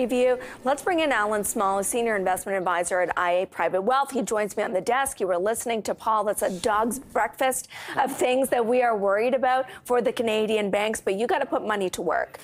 Review. Let's bring in Allan Small, a senior investment advisor at IA Private Wealth. He joins me on the desk. You were listening to Paul. That's a dog's breakfast of things that we are worried about for the Canadian banks, but you got to put money to work.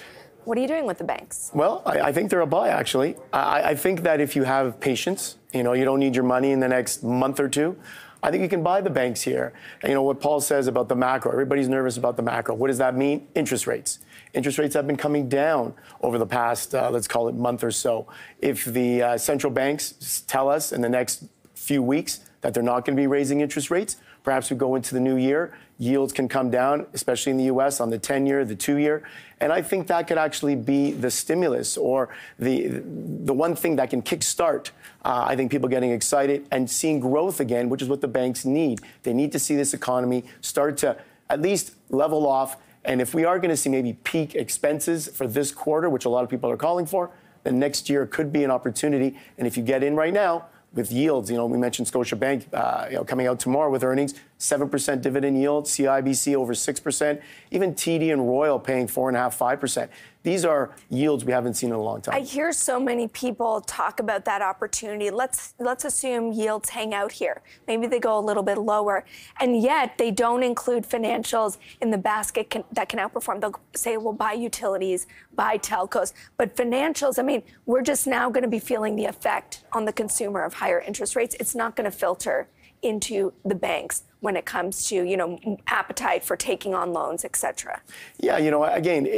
What are you doing with the banks? Well, I think they're a buy, actually. I think that if you have patience, you know, you don't need your money in the next month or two, I think you can buy the banks here. And, you know, what Paul says about the macro, everybody's nervous about the macro. What does that mean? Interest rates. Interest rates have been coming down over the past, let's call it, month or so. If the central banks tell us in the next few weeks that they're not going to be raising interest rates, perhaps we go into the new year, yields can come down, especially in the U.S., on the 10-year, the 2-year. And I think that could actually be the stimulus or the one thing that can kickstart, I think, people getting excited and seeing growth again, which is what the banks need. They need to see this economy start to at least level off. And if we are going to see maybe peak expenses for this quarter, which a lot of people are calling for, then next year could be an opportunity. And if you get in right now, with yields, you know, we mentioned Scotiabank coming out tomorrow with earnings, 7% dividend yield, CIBC over 6%, even TD and Royal paying 4.5%, 5%. These are yields we haven't seen in a long time. I hear so many people talk about that opportunity. Let's assume yields hang out here. Maybe they go a little bit lower, and yet they don't include financials in the basket that can outperform. They'll say, well, buy utilities, buy telcos, but financials, I mean, we're just now going to be feeling the effect on the consumer of higher interest rates. It's not going to filter into the banks when it comes to, you know, appetite for taking on loans, et cetera. Yeah, you know, again,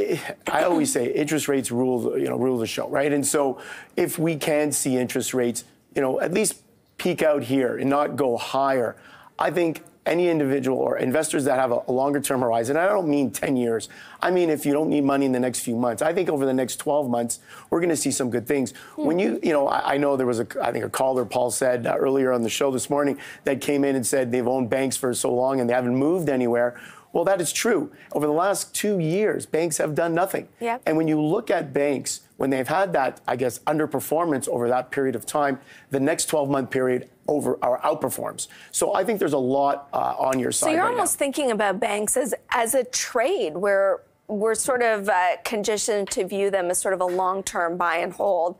I always say interest rates rule the show, right? And so if we can see interest rates, you know, at least peak out here and not go higher, I think any individual or investors that have a longer term horizon, I don't mean 10 years. I mean, if you don't need money in the next few months, I think over the next 12 months, we're going to see some good things. Mm. When you know, I know there was I think a caller, Paul said earlier on the show this morning, that came in and said they've owned banks for so long and they haven't moved anywhere. Well, that is true. Over the last 2 years, banks have done nothing. Yep. And when you look at banks, when they've had that, I guess, underperformance over that period of time, the next 12-month period outperforms. So I think there's a lot on your side. So you're right almost now thinking about banks as a trade where we're sort of conditioned to view them as sort of a long-term buy and hold.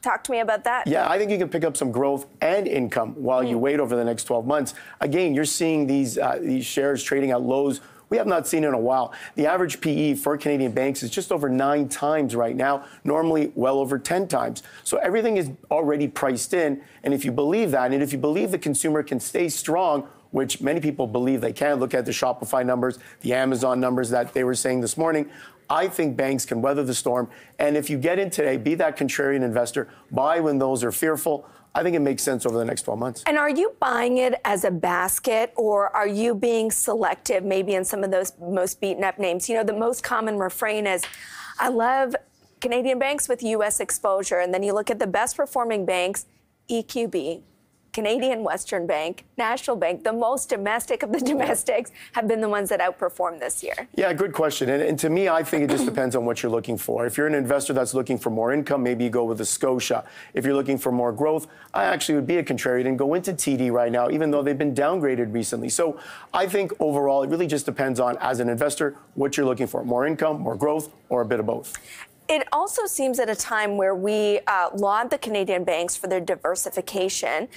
Talk to me about that. Yeah, I think you can pick up some growth and income while you wait over the next 12 months. Again, you're seeing these shares trading at lows we have not seen in a while. The average PE for Canadian banks is just over 9 times right now, normally well over 10 times. So everything is already priced in. And if you believe that, and if you believe the consumer can stay strong, which many people believe they can, look at the Shopify numbers, the Amazon numbers that they were saying this morning, I think banks can weather the storm. And if you get in today, be that contrarian investor, buy when those are fearful. I think it makes sense over the next 12 months. And are you buying it as a basket, or are you being selective maybe in some of those most beaten up names? You know, the most common refrain is, I love Canadian banks with U.S. exposure. And then you look at the best performing banks, EQB, Canadian Western Bank, National Bank, the most domestic of the domestics, have been the ones that outperformed this year. Yeah, good question. And to me, I think it just depends on what you're looking for. If you're an investor that's looking for more income, maybe you go with a Scotia. If you're looking for more growth, I actually would be a contrarian and go into TD right now, even though they've been downgraded recently. So I think overall, it really just depends on, as an investor, what you're looking for. More income, more growth, or a bit of both. It also seems at a time where we laud the Canadian banks for their diversification.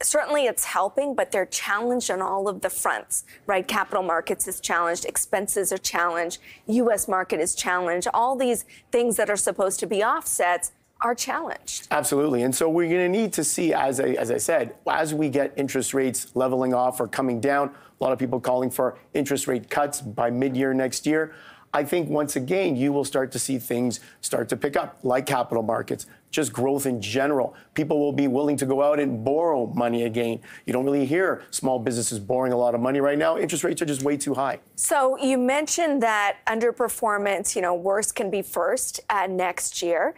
Certainly it's helping, but they're challenged on all of the fronts, right? Capital markets is challenged, expenses are challenged, U.S. market is challenged. All these things that are supposed to be offsets are challenged. Absolutely. And so we're going to need to see, as I said, as we get interest rates leveling off or coming down, a lot of people calling for interest rate cuts by mid-year next year. I think, once again, you will start to see things start to pick up, like capital markets, just growth in general. People will be willing to go out and borrow money again. You don't really hear small businesses borrowing a lot of money right now. Interest rates are just way too high. So you mentioned that underperformance, you know, worse can be first next year.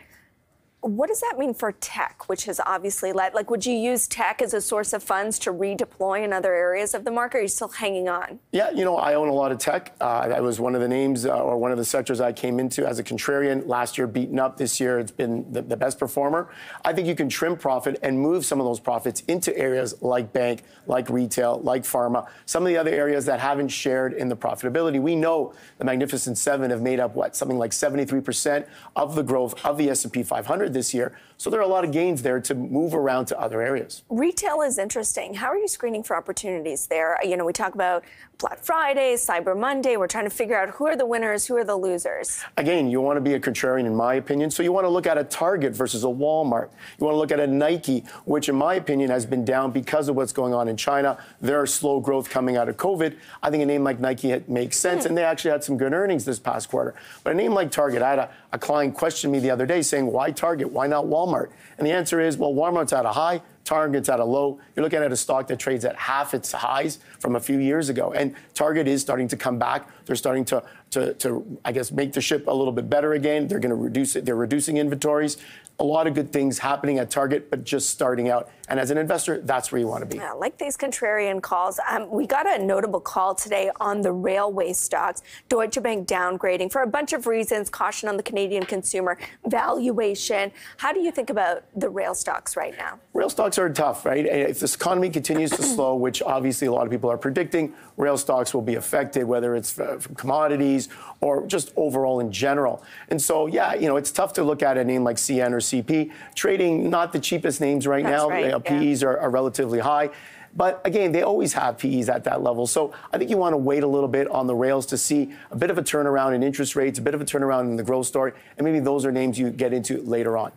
What does that mean for tech, which has obviously led, like, would you use tech as a source of funds to redeploy in other areas of the market, or are you still hanging on? Yeah, you know, I own a lot of tech. That was one of the names or one of the sectors I came into as a contrarian. Last year, beaten up. This year, it's been the best performer. I think you can trim profit and move some of those profits into areas like bank, like retail, like pharma, some of the other areas that haven't shared in the profitability. We know the Magnificent Seven have made up, what, something like 73% of the growth of the S&P 500 this year. So there are a lot of gains there to move around to other areas. Retail is interesting. How are you screening for opportunities there? You know, we talk about Black Friday, Cyber Monday. We're trying to figure out who are the winners, who are the losers. Again, you want to be a contrarian, in my opinion. So you want to look at a Target versus a Walmart. You want to look at a Nike, which, in my opinion, has been down because of what's going on in China. Their slow growth coming out of COVID. I think a name like Nike makes sense, and they actually had some good earnings this past quarter. But a name like Target, I had a client question me the other day saying, why Target? Why not Walmart? And the answer is, well, Walmart's at a high, Target's at a low. You're looking at a stock that trades at half its highs from a few years ago. And Target is starting to come back. They're starting to I guess, make the ship a little bit better again. They're going to reduce it. They're reducing inventories. A lot of good things happening at Target, but just starting out. And as an investor, that's where you want to be. Yeah, I like these contrarian calls. We got a notable call today on the railway stocks. Deutsche Bank downgrading for a bunch of reasons, caution on the Canadian consumer, valuation. How do you think about the rail stocks right now? Rail stocks are tough, right? If this economy continues to slow, which obviously a lot of people are predicting, rail stocks will be affected, whether it's from commodities or just overall in general. And so, yeah, you know, it's tough to look at a name like CN or CP, trading not the cheapest names right now. Right. PEs are relatively high. But again, they always have PEs at that level. So I think you want to wait a little bit on the rails to see a bit of a turnaround in interest rates, a bit of a turnaround in the growth story, and maybe those are names you get into later on.